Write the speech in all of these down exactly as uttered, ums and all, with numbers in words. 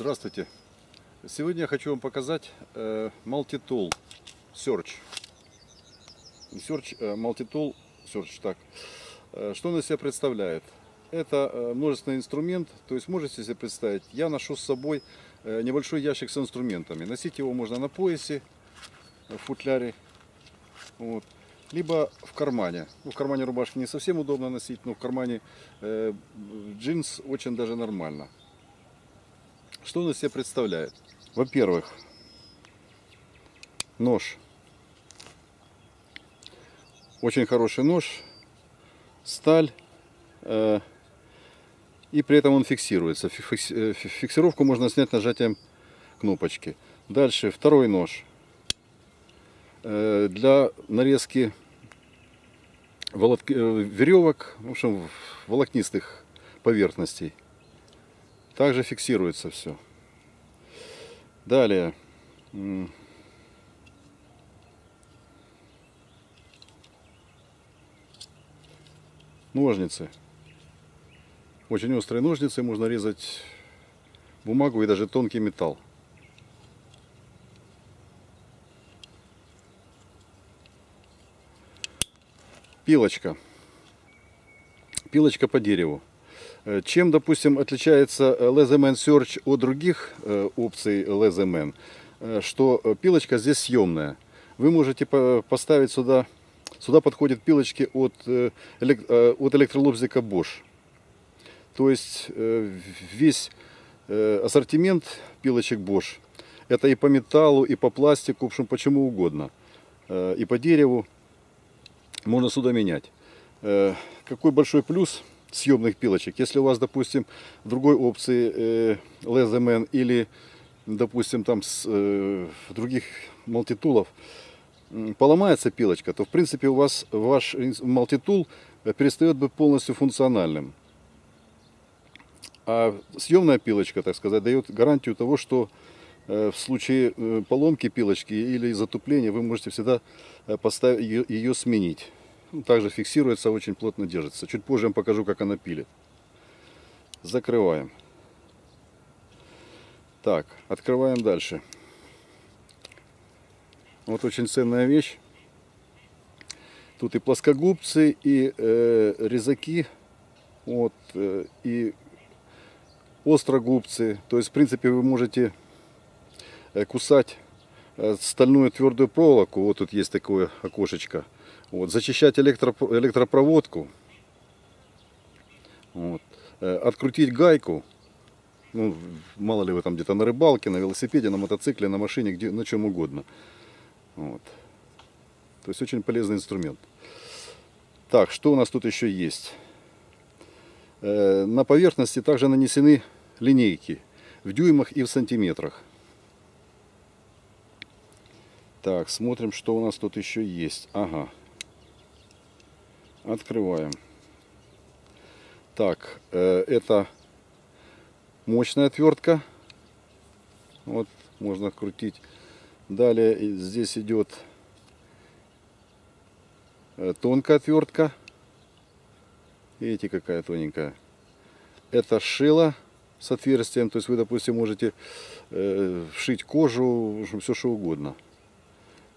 Здравствуйте! Сегодня я хочу вам показать э, Multi-Tool Search. Search э, Multi-Tool Search. Так. Э, что он из себя представляет? Это э, множественный инструмент, то есть можете себе представить, я ношу с собой э, небольшой ящик с инструментами. Носить его можно на поясе, в футляре, вот, либо в кармане. Ну, в кармане рубашки не совсем удобно носить, но в кармане э, джинс очень даже нормально. Что он из себя представляет? Во-первых, нож. Очень хороший нож, сталь, э, и при этом он фиксируется. Фиксировку можно снять нажатием кнопочки. Дальше второй нож. Э, для нарезки волок... веревок, в общем, волокнистых поверхностей. Также фиксируется все. Далее. Ножницы. Очень острые ножницы. Можно резать бумагу и даже тонкий металл. Пилочка. Пилочка по дереву. Чем, допустим, отличается Leatherman Search от других опций Leatherman? Что пилочка здесь съемная. Вы можете поставить сюда, сюда подходят пилочки от, от электролобзика Bosch. То есть весь ассортимент пилочек Bosch. Это и по металлу, и по пластику, в общем, почему угодно. И по дереву можно сюда менять. Какой большой плюс съемных пилочек? Если у вас, допустим, в другой опции э, Leatherman или, допустим, там с, э, других мультитулов э, поломается пилочка, то в принципе у вас ваш мультитул перестает быть полностью функциональным. А съемная пилочка, так сказать, дает гарантию того, что э, в случае э, поломки пилочки или затупления вы можете всегда э, поставить ее, ее сменить. Также фиксируется, очень плотно держится. Чуть позже я вам покажу, как она пилит. Закрываем. Так, открываем дальше. Вот очень ценная вещь. Тут и плоскогубцы, и э, резаки, вот, э, и острогубцы. То есть, в принципе, вы можете кусать стальную твердую проволоку. Вот тут есть такое окошечко. Вот, зачищать электро, электропроводку, вот, открутить гайку, ну, мало ли вы там где-то на рыбалке, на велосипеде, на мотоцикле, на машине, где, на чем угодно. Вот. То есть очень полезный инструмент. Так, что у нас тут еще есть? На поверхности также нанесены линейки в дюймах и в сантиметрах. Так, смотрим, что у нас тут еще есть. Ага. Открываем. Так, э, это мощная отвертка. Вот, можно открутить. Далее здесь идет тонкая отвертка. Видите, какая тоненькая. Это шило с отверстием. То есть вы, допустим, можете э, вшить кожу, все что угодно.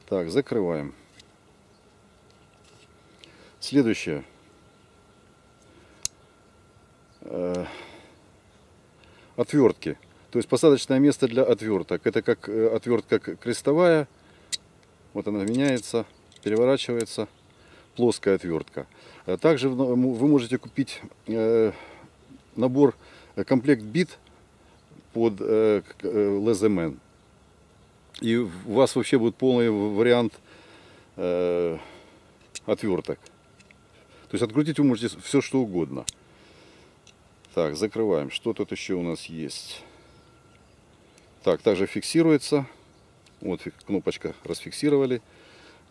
Так, закрываем. Следующее. Отвертки. То есть посадочное место для отверток. Это как отвертка крестовая. Вот она меняется, переворачивается. Плоская отвертка. Также вы можете купить набор, комплект бит под Leatherman. И у вас вообще будет полный вариант отверток. То есть открутить вы можете все, что угодно. Так, закрываем. Что тут еще у нас есть? Так, также фиксируется. Вот кнопочка, расфиксировали.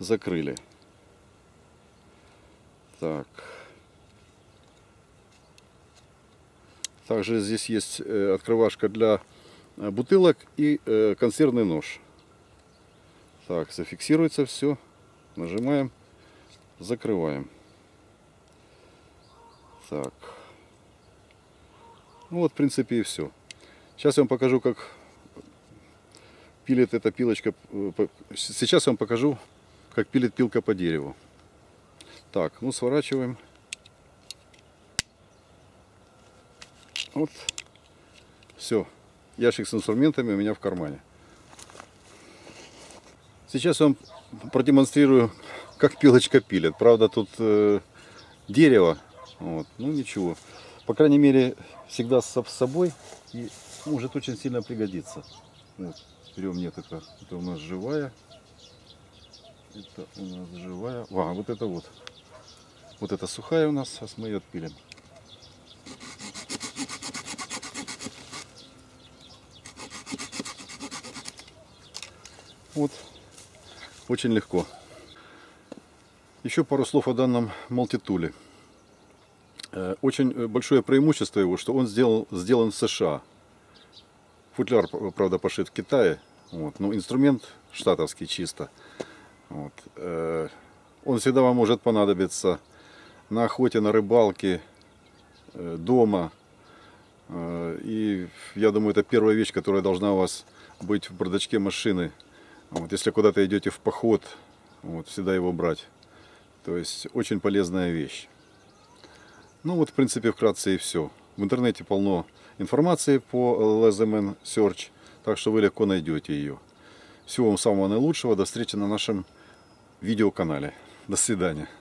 Закрыли. Так. Также здесь есть открывашка для бутылок и консервный нож. Так, зафиксируется все. Нажимаем. Закрываем. Так. Ну вот, в принципе, и все. Сейчас я вам покажу, как пилит эта пилочка. Сейчас я вам покажу, как пилит пилка по дереву. Так, ну сворачиваем. Вот. Все. Ящик с инструментами у меня в кармане. Сейчас я вам продемонстрирую, как пилочка пилит. Правда, тут э, дерево. Вот. Ну ничего. По крайней мере, всегда с собой. И может очень сильно пригодиться. Вот. Берем нет, это, это у нас живая. Это у нас живая. А, вот это вот. Вот это сухая у нас. Сейчас мы ее отпилим. Вот. Очень легко. Еще пару слов о данном мультитуле. Очень большое преимущество его, что он сделал, сделан в США. Футляр, правда, пошит в Китае, вот, но инструмент штатовский чисто. Вот. Он всегда вам может понадобиться на охоте, на рыбалке, дома. И я думаю, это первая вещь, которая должна у вас быть в бардачке машины. Вот, если куда-то идете в поход, вот, всегда его брать. То есть очень полезная вещь. Ну вот, в принципе, вкратце и все. В интернете полно информации по Leatherman Search, так что вы легко найдете ее. Всего вам самого наилучшего. До встречи на нашем видеоканале. До свидания.